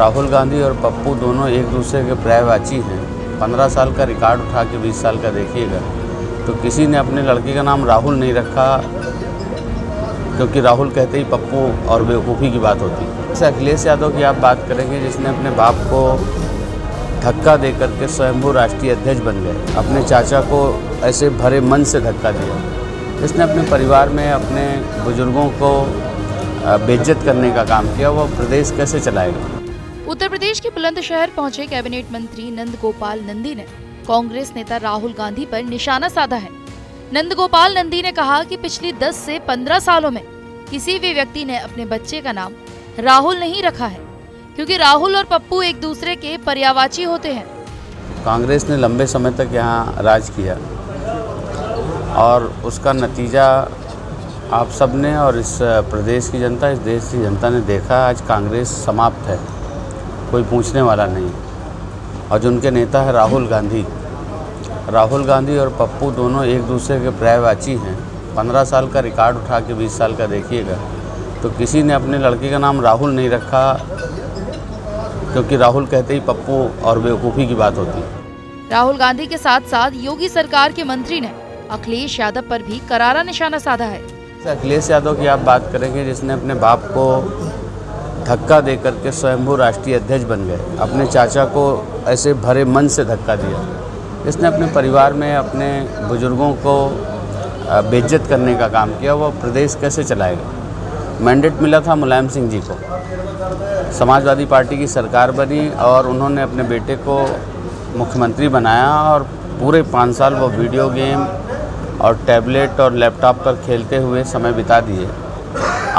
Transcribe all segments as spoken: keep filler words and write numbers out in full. राहुल गांधी और पप्पू दोनों एक दूसरे के पर्यायवाची हैं। पंद्रह साल का रिकॉर्ड उठा के बीस साल का देखिएगा। तो किसी ने अपने लड़के का नाम राहुल नहीं रखा, क्योंकि राहुल कहते ही पप्पू और बेवकूफ़ी की बात होती है। जैसे अखिलेश यादव की आप बात करेंगे, जिसने अपने बाप को धक्का दे करके स्वयंभू राष्ट्रीय अध्यक्ष बन गए, अपने चाचा को ऐसे भरे मन से धक्का दिया। इसने अपने परिवार में अपने बुजुर्गों को बेइज्जत करने का काम किया। वह प्रदेश कैसे चलाएगा? उत्तर प्रदेश के बुलंदशहर पहुंचे कैबिनेट मंत्री नंद गोपाल नंदी ने कांग्रेस नेता राहुल गांधी पर निशाना साधा है। नंद गोपाल नंदी ने कहा कि पिछली दस से पंद्रह सालों में किसी भी व्यक्ति ने अपने बच्चे का नाम राहुल नहीं रखा है, क्योंकि राहुल और पप्पू एक दूसरे के पर्यायवाची होते हैं। कांग्रेस ने लंबे समय तक यहाँ राज किया और उसका नतीजा आप सब ने और इस प्रदेश की जनता, इस देश की जनता ने देखा। आज कांग्रेस समाप्त है, कोई पूछने वाला नहीं। और जो उनके नेता है राहुल गांधी, राहुल गांधी और पप्पू दोनों एक दूसरे के पर्यायवाची हैं। पंद्रह साल का रिकॉर्ड उठा के बीस साल का देखिएगा। तो किसी ने अपने लड़के का नाम राहुल नहीं रखा, क्योंकि राहुल कहते ही पप्पू और बेवकूफ़ी की बात होती है। राहुल गांधी के साथ साथ योगी सरकार के मंत्री ने अखिलेश यादव पर भी करारा निशाना साधा है। अखिलेश यादव की आप बात करेंगे, जिसने अपने बाप को धक्का दे करके स्वयंभू राष्ट्रीय अध्यक्ष बन गए, अपने चाचा को ऐसे भरे मन से धक्का दिया। इसने अपने परिवार में अपने बुजुर्गों को बेइज्जत करने का काम किया। वह प्रदेश कैसे चलाएगा? मैंडेट मिला था मुलायम सिंह जी को, समाजवादी पार्टी की सरकार बनी और उन्होंने अपने बेटे को मुख्यमंत्री बनाया। और पूरे पाँच साल वो वीडियो गेम और टैबलेट और लैपटॉप पर खेलते हुए समय बिता दिए।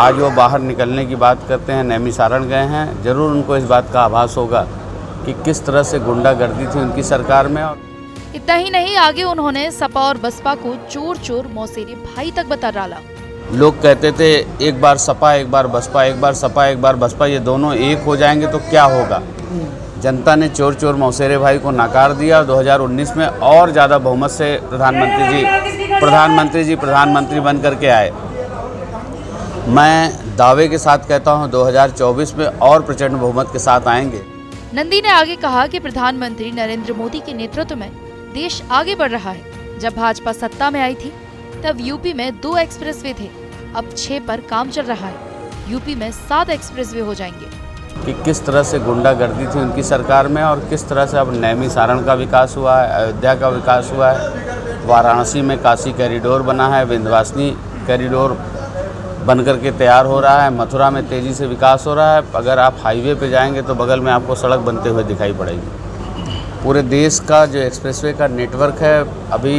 आज वो बाहर निकलने की बात करते हैं, नैमिषारण्य गए हैं। ज़रूर उनको इस बात का आभास होगा कि किस तरह से गुंडागर्दी थी उनकी सरकार में। और इतना ही नहीं, आगे उन्होंने सपा और बसपा को चोर चोर मौसेरे भाई तक बता डाला। लोग कहते थे एक बार सपा, एक बार बसपा, एक बार सपा, एक बार बसपा, ये दोनों एक हो जाएंगे तो क्या होगा। जनता ने चोर चोर मौसेरे भाई को नकार दिया और दो हज़ार उन्नीस में और ज़्यादा बहुमत से प्रधानमंत्री जी प्रधानमंत्री जी प्रधानमंत्री बन करके आए। मैं दावे के साथ कहता हूं दो हज़ार चौबीस में और प्रचंड बहुमत के साथ आएंगे। नंदी ने आगे कहा कि प्रधानमंत्री नरेंद्र मोदी के नेतृत्व में देश आगे बढ़ रहा है। जब भाजपा सत्ता में आई थी तब यूपी में दो एक्सप्रेसवे थे, अब छह पर काम चल रहा है, यूपी में सात एक्सप्रेसवे हो जाएंगे। कि किस तरह से गुंडागर्दी थी उनकी सरकार में और किस तरह से अब नैमिषारण्य का विकास हुआ है, अयोध्या का विकास हुआ है, वाराणसी में काशी कॉरिडोर बना है, विंध्यवासिनी कॉरिडोर बनकर के तैयार हो रहा है, मथुरा में तेज़ी से विकास हो रहा है। अगर आप हाईवे पर जाएंगे तो बगल में आपको सड़क बनते हुए दिखाई पड़ेगी। पूरे देश का जो एक्सप्रेसवे का नेटवर्क है अभी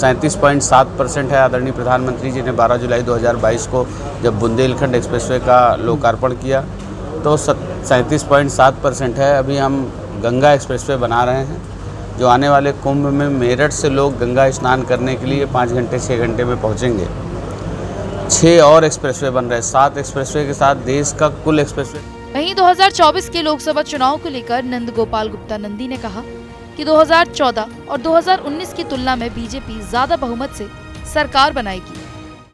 सैंतीस पॉइंट सात परसेंट है। आदरणीय प्रधानमंत्री जी ने बारह जुलाई दो हज़ार बाईस को जब बुंदेलखंड एक्सप्रेसवे का लोकार्पण किया तो सैंतीस पॉइंट सात परसेंट है। अभी हम गंगा एक्सप्रेसवे बना रहे हैं, जो आने वाले कुंभ में मेरठ से लोग गंगा स्नान करने के लिए पाँच घंटे छः घंटे में पहुंचेंगे। छः और एक्सप्रेसवे बन रहे हैं, सात एक्सप्रेसवे के साथ देश का कुल एक्सप्रेसवे। वहीं दो हज़ार चौबीस के लोकसभा चुनाव को लेकर नंद गोपाल गुप्ता नंदी ने कहा कि दो हज़ार चौदह और दो हज़ार उन्नीस की तुलना में बीजेपी ज्यादा बहुमत से सरकार बनाएगी।